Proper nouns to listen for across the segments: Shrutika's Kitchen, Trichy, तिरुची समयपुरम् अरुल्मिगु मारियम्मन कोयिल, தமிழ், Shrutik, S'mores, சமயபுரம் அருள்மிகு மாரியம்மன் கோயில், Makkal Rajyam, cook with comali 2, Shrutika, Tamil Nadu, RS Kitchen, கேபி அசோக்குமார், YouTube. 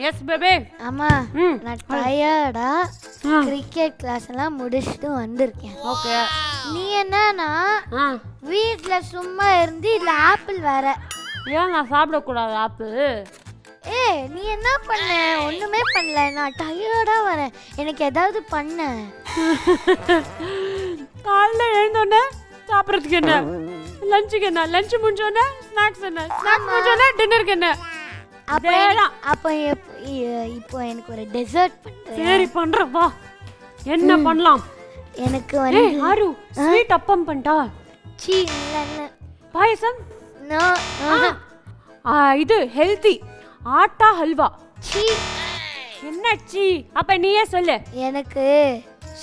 Yes, baby. Amma, I'm tired. Cricket class la mudichittu vandirken. Okay. நீ என்ன na? வீட்ல சும்மா இருந்து ஆப்பிள் வர. ஏன் நான் சாப்பிட கூடாது ஆப்பிள்? ஏய், நீ என்ன பண்ண? ஒண்ணுமே பண்ணல. நான் டயர்டா வரேன். எனக்கு ஏதாவது பண்ணு. காலைல எழுந்தேனே சாப்பிறதுக்கு என்ன? லஞ்சுக்கு என்ன? லஞ்ச் முடிஞ்சோனே ஸ்நாக்ஸ் என்ன? ஸ்நாக்ஸ் முடிஞ்சோனே டின்னருக்கு என்ன? அப்ப இப்போ எனக்கு ஒரு டெசர்ட் பண்றேன். சரி பண்றேன் வா. என்ன பண்ணலாம்? எனக்கு வந்து ஏய் ஆறு ஸ்வீட் அப்பம் பண்ணடா. சீ இல்ல. பாயசம்? நோ. இது ஹெல்தி. ஆட்டா ஹல்வா. சீ. என்ன சீ? அப்ப நீயே சொல்லு. எனக்கு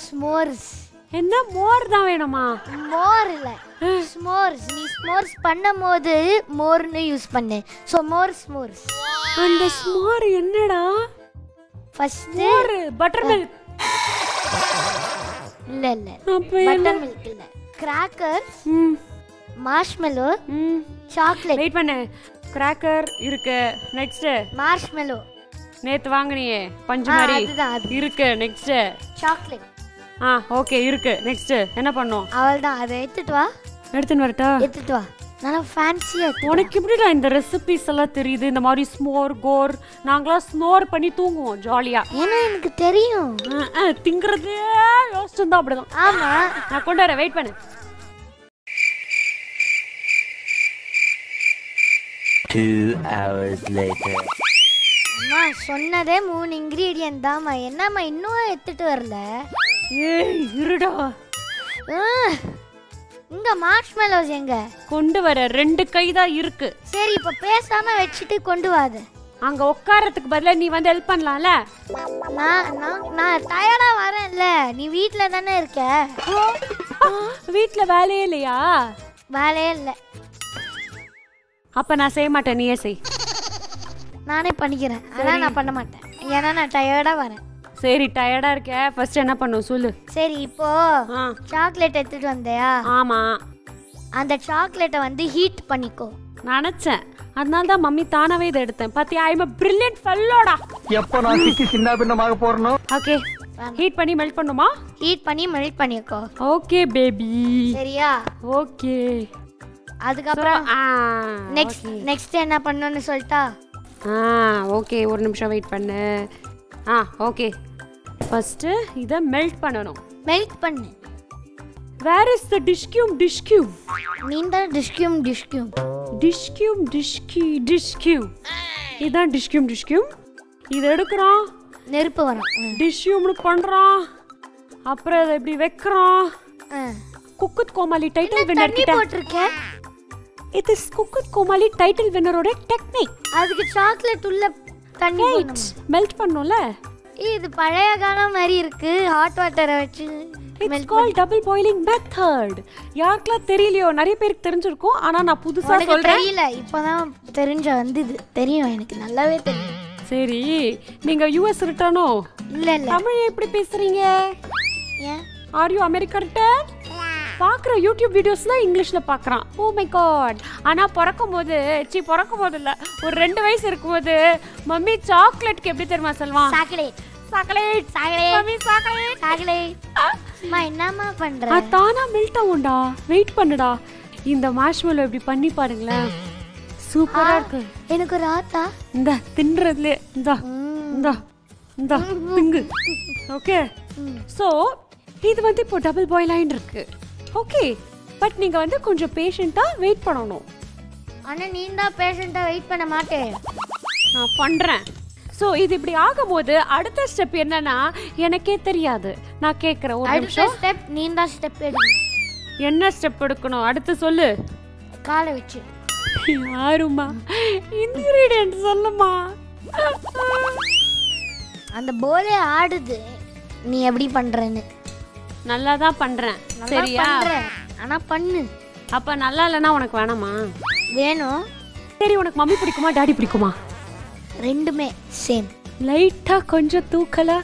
ஸ்மோர்ஸ். என்ன மோர் தான் வேணுமா? மோர் இல்ல. ஸ்மோர்ஸ். நீ ஸ்மோர்ஸ் பண்ணும்போது மோர்னு யூஸ் பண்ணு. So more s'mores. அந்த ஸ்மோர் என்னடா? ஃபர்ஸ்ட் மோர் பட்டர் மில்க். இல்ல இல்ல பட்டர் மில்க் இல்ல. Crackers, marshmallow, chocolate. வெயிட் பண்ணு. கிராக்கர் இருக்கு. Next marshmallow. நேத்து வாங்குனியே பஞ்சு மாதிரி இருக்கு. Next chocolate. ஆ ஓகே இருக்கு. நெக்ஸ்ட் என்ன பண்ணோம்? அவள்தான் அதை எடுத்துட்டு வா. எடுத்துட்டு வரட்டா? எடுத்துட்டு வா. நல்லா ஃபேன்சியா. உனக்கு எப்படிடா இந்த ரெசிபிஸ் எல்லாம் தெரியுது? இந்த மாதிரி ஸ்மோர் கோர் நாங்களா ஸ்மோர் பண்ணி தூங்குவோம் ஜாலியா. ஏன்னா எனக்கு தெரியும். திங்கிறதே யோசிச்சுருந்தா அப்படிதான். ஆமா நான் கொண்டு வரேன். வெயிட் பண்ணு. அம்மா சொன்னதே 3 இன்கிரீடியன்ட் தான்மா. என்னம்மா இன்னும் எடுத்துட்டு வரல? ஏய் இருடா. இங்க மார்ஷ்மெலோஸ் எங்க? கொண்டு வர 2 கை தான் இருக்கு. சரி இப்ப பேசாம வெச்சிட்டு கொண்டு வாது. அங்க உட்காரத்துக்கு பதிலா நீ வந்து ஹெல்ப் பண்ணலாம்ல. நான் டயர்டா வரேன்ல. நீ வீட்ல தானே இருக்க. வீட்ல வேலையே இல்லையா? வேலையே இல்ல. அப்ப நான் செய்ய மாட்டேன். நீயே செய். நானே பண்ணிக்கிறேன். ஆனா நான் பண்ண மாட்டேன். ஏன்னா நான் டயர்டா வரேன். சரி டயர்டா இருக்கே. ஃபர்ஸ்ட் என்ன பண்ணும் சொல்லு. சரி இப்போ சாக்லேட் எடுத்துட்டு வந்தயா? ஆமா. அந்த சாக்லேட்டை வந்து ஹீட் பண்ணிக்கோ. நினைச்சேன். அதனால தான் மம்மி தானவே இத எடுத்தேன். பாத்தியா ஐ அம் எ பிரில்லியன்ட் ஃபெல்லோடா. எப்ப நான் சிக்கி சின்ன பின்னமாக போறனோ? ஓகே. ஹீட் பண்ணி மெல்ட் பண்ணுமா? ஹீட் பண்ணி மெல்ட் பண்ணிக்கோ. Okay baby. சரியா? ஓகே. அதுக்கு அப்புறம் நெக்ஸ்ட் என்ன பண்ணனும்னு சொல்டா? ஓகே ஒரு நிமிஷம் வெயிட் பண்ணு. ஓகே ஃபர்ஸ்ட் இத மெல்ட் பண்ணனும். மெல்ட் பண்ணு. Where is the dish cube? Dish cube. நீங்க dish cube dish cube. Dish cube dish key dish cube. இத dish cube dish cube. இத எடுக்கறோம். நெருப்பு வரும். Dish cube பண்றோம். அப்புறம் இத இப்படி வைக்கறோம். குக்குத் கோமாளி டைட்டில் வின்னர் கிட்ட. நீ போட்டுர்க்கே. It is குக்குத் கோமாளி டைட்டில் வின்னரோட டெக்னிக். அதுக்கு சாக்லேட் உள்ள தண்ணி மெல்ட் பண்ணோம்ல. இது பழைய காலம் மாதிரி இருக்கு. ஹாட் வாட்டரை வச்சு மெல்ட் பண்ணி டபுள் boiling method. யாருக்குல தெரியலையோ? நிறைய பேருக்கு தெரிஞ்சிருக்கும். ஆனா நான் புதுசா சொல்றேன். தெரியல இப்போதான் தெரிஞ்ச வந்துது. தெரியும் எனக்கு நல்லாவே தெரியும். சரி நீங்க US ரிட்டனோ? இல்ல இல்ல. தமிழ் எப்படி பேசுறீங்க? ஏ are you American return? பாக்குற யூடியூப் வீடியோஸ்ல இங்கிலீஷ்ல பாக்குறான். Oh my God. ஆனா பிறக்கும்போது பிறக்கும்போது இல்ல ஒரு 2 வயசு இருக்கும்போது மம்மி சாக்லேட்க்கு எப்படி தெரியுமா சொல்லுவான்? Chocolate chocolate chocolate mummy chocolate chocolate. அம்மா என்னம்மா பண்ற? அதானா மெல்ட் ஆவும்டா. வெயிட் பண்ணுடா. இந்த மார்ஷ்மெலோ இப்படி பண்ணி பாருங்களே. சூப்பரா இருக்கு. எனக்கு ராதா இந்த தின்றதுல இந்த இந்த இந்த திங்கு. ஓகே சோ இது வந்து இப்போ டபுள் பாயிலைன் இருக்கு. ஓகே பட் நீங்க வந்து கொஞ்சம் பேஷண்டா வெயிட் பண்ணனும். انا நீண்டா பேஷண்டா வெயிட் பண்ண மாட்டேன். நான் பண்றேன். சோ இது இப்படி ஆகும்போது அடுத்த ஸ்டெப் என்னன்னா எனக்கே தெரியாது. நான் கேக்குற ஒரு நிமிஷம். அடுத்த ஸ்டெப் நீண்டா ஸ்டெப் எடு. என்ன ஸ்டெப் எடுக்கணும் அடுத்து சொல்லு. காலை வச்சு. யாருமா இன்கிரிடியன்ட் சொல்லுமா. அந்த போலே ஆடுது. நீ எப்படி பண்றேன்னு நல்லா தான் பண்றேன். சரியா? ஆனா பண்ணு. அப்ப நல்லா இல்லனா உனக்கு வேணாமா? வேணும். சரி உனக்கு மம்மி பிடிக்குமா டாடி பிடிக்குமா? ரெண்டுமே சேம். லைட்டா கொஞ்சம் தூக்கலா.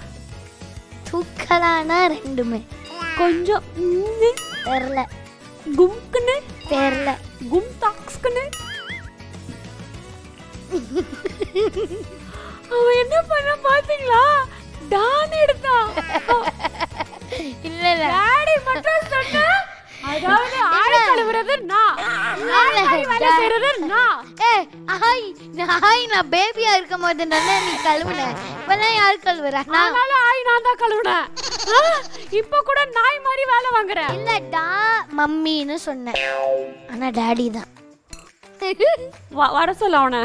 தூக்கலானா ரெண்டுமே கொஞ்சம் தெரியல. கும்க்குனே தெரியல. கும் டாக்ஸ்க்குனே. அவ என்ன பண்ணா பாத்தீங்களா? டான் எடுத்தா. இல்ல இல்ல. டாடி மட்டும் சொன்னா அதாவது ஆளை கழுவுறது நான். ஆளை வேலை செய்றது நான். ஏய் ஹாய், நான் பேபியா இருக்கும்போது நானே நீ கழுவுன. இப்பலாம் யார் கழுவுறா? நானால ஆய் நான் தான் கழுவுனேன். இப்போ கூட நாய் மாதிரி வேலை வாங்குற. இல்ல டா மம்மின்னு சொன்னேன். ஆனா டாடி தான். வர சொல்ல அவனை.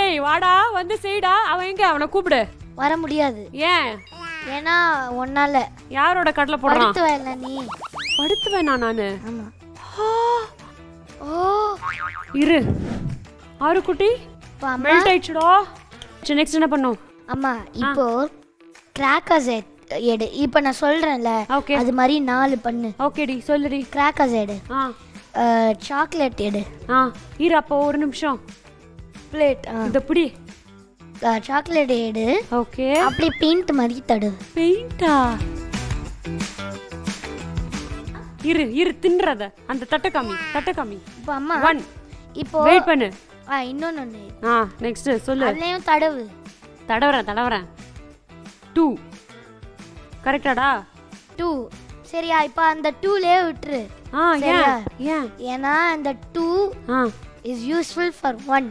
ஏய் வாடா வந்து செய்டா. அவன் எங்க? அவனை கூப்பிடு. வர முடியாது. ஏன்? ஏன்னா ஒன்னால. யாரோட கடல போடுறான்? படுத்துவேல நீ. படுத்துவேனா நானு? ஆமா. ஓ இரு. ஆறு குட்டி மெல்ட் ஆயிடுச்சுடோ. நெக்ஸ்ட் என்ன பண்ணோம்? ஆமா இப்போ கிராக்கர்ஸ் எடு. இப்போ நான் சொல்றேன்ல அது மாதிரி நாலு பண்ணு. ஓகேடி சொல்லுடி. கிராக்கர்ஸ் எடு. சாக்லேட் எடு. இரு அப்போ ஒரு நிமிஷம். பிளேட் இத புடி. சாக்லேட் எடு. ஓகே. அப்படி பெயிண்ட் மாதிரி தடு. பெயிண்டா? இரு இரு தின்றத அந்த தட்டகாமி தட்டகாமி. இப்போ அம்மா 1 இப்போ வெயிட் பண்ணு. இன்னொன்னு. நெக்ஸ்ட் சொல்லு. அதையும் தடவு. தடவறேன். 2 கரெக்டாடா? 2 சரியா? இப்போ அந்த 2 லே விட்டுரு. சரியா? ஏனா அந்த 2 is useful for 1.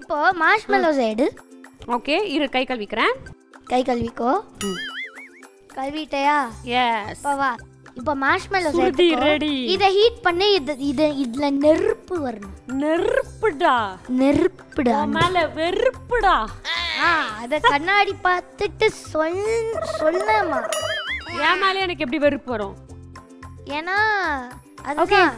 இப்போ மார்ஷ்மெலோஸ் எடு. ஓகே இரு. கை கழுவிக்கிறேன். கை கழுவிக்கோ. கழுவிட்டயா? எஸ். பவா இப்போ மார்ஷ்மெலோஸ் எடு. ரெடி. இத ஹீட் பண்ணி இதுல நெருப்பு வரணும். நெருப்புடா. நெருப்புடா. மேல வெறுப்புடா. அத கண்ணாடி பார்த்துட்டு சொன்னமா. ஏமாலே எனக்கு எப்படி வெறுப்பு வரும்? ஏனா அதுதான்.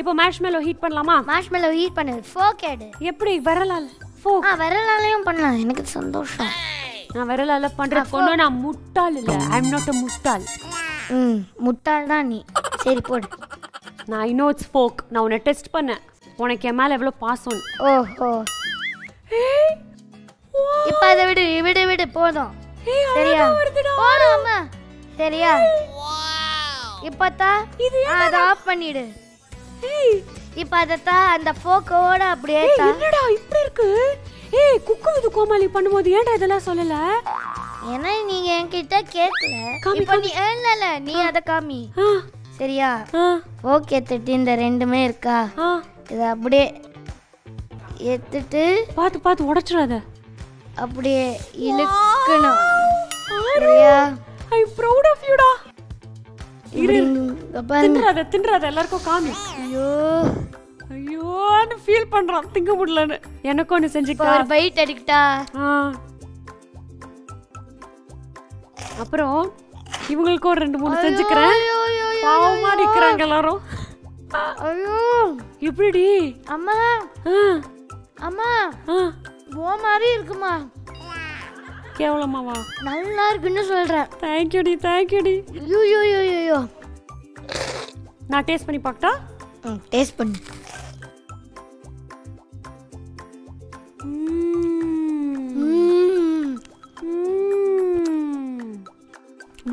இப்போ மார்ஷ்மெலோ ஹீட் பண்ணலாமா? மார்ஷ்மெலோ ஹீட் பண்ணு. ஃபோர்க் எடு. எப்படி வரலால? ஃபோர்க். வரலாலயும் பண்ணலாம். எனக்கு சந்தோஷம். நான் வரலால பண்றேன். கொன்னோ நான் முட்டாள் இல்ல. ஐ அம் நாட் a முட்டாள். முட்டாள் தான் நீ. சரி போடு. நான் ஐ நோ இட்ஸ் ஃபோர்க். நான் உன டெஸ்ட் பண்ணேன். உனக்கு எம்மால எவ்வளவு பாசம். ஓஹோ. இப்போ அத விடு விடு விடு போடும். சரியா? போடுமா. சரியா? வாவ். இப்போதா அத ஆஃப் பண்ணிடு. ஏய் இப்ப அதட்ட அந்த ஃபோக்கோட அப்படியே தா. என்னடா இப்படி இருக்கு? ஏய் குக்குது கோமாளி பண்ணும்போது ஏன்டா இதெல்லாம் சொல்லல? ஏனா நீங்க என்கிட்ட கேட்கல. இப்போ நீ இல்லல நீ அத காமி. சரியா? ஓகே திட்டி இந்த ரெண்டுமே இருக்கா? இது அப்படியே ஏத்திட்டு பாத்து பாத்து உடைச்சிராத. அப்படியே இழுக்கணும். சரியா? ஐ அம் ப்ரௌட் ஆஃப் யூடா. தின்றாத எல்லாருக்கும் காமி. ஐயோ ஐயோன்னு ஃபீல் பண்றான் திங்க முடியலன்னு. எனக்கும் ஒன்று செஞ்சுக்கிட்டா. ஒரு பைட் எடுக்கிட்டா. அப்புறம் இவங்களுக்கும் ஒரு 2-3 செஞ்சுக்கிறேன். பாவமா இருக்கிறாங்க எல்லாரும். ஐயோ இப்படி அம்மா அம்மா ஓ மாதிரி இருக்குமா? கேவலமாவா? நல்லா இருக்குன்னு சொல்றேன். தேங்க்யூடி தேங்க்யூடி. ஐயோ நான் டேஸ்ட் பண்ணி பார்க்கட்டா? டேஸ்ட் பண்ணு.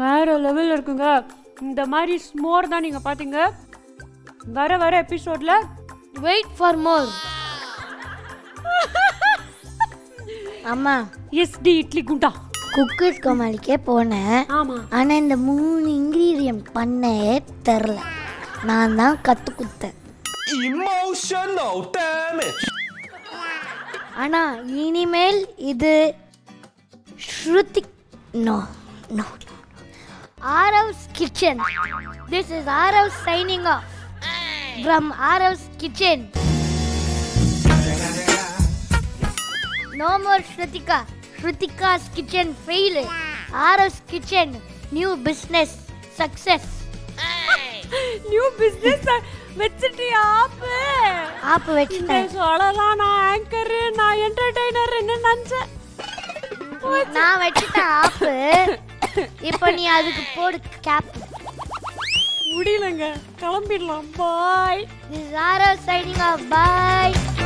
வேற லெவல் இருக்குங்க. இந்த மாதிரி ஸ்மோர் தான் நீங்க பாத்தீங்க. வர எபிசோட்ல வெயிட் ஃபார் மோர். அம்மா எஸ்டி இட்லி குண்டா குக்கர்ஸ் கோமாளிக்கே போனேன். ஆனா இந்த 3 இன்கிரீடியன்ட் பண்ண தெரியல. நான் தான் கத்து குத்தேன். Emotional damage. ஆனா இனிமேல் இது ஸ்ருதிக் no RS kitchen. This is RS signing off from RS kitchen. No more Shrutika. Shrutika's kitchen failed. RS kitchen new business success. New business vechiti aap vechita solala. Na anchor na entertainer enna nancha நான் வெட்டிட்டேன் ஆப்பு. இப்போ நீ அதுக்கு போடு gap. முடியலங்க. கிளம்பிடலாம். Bye. This is Shrutika's signing off. Bye.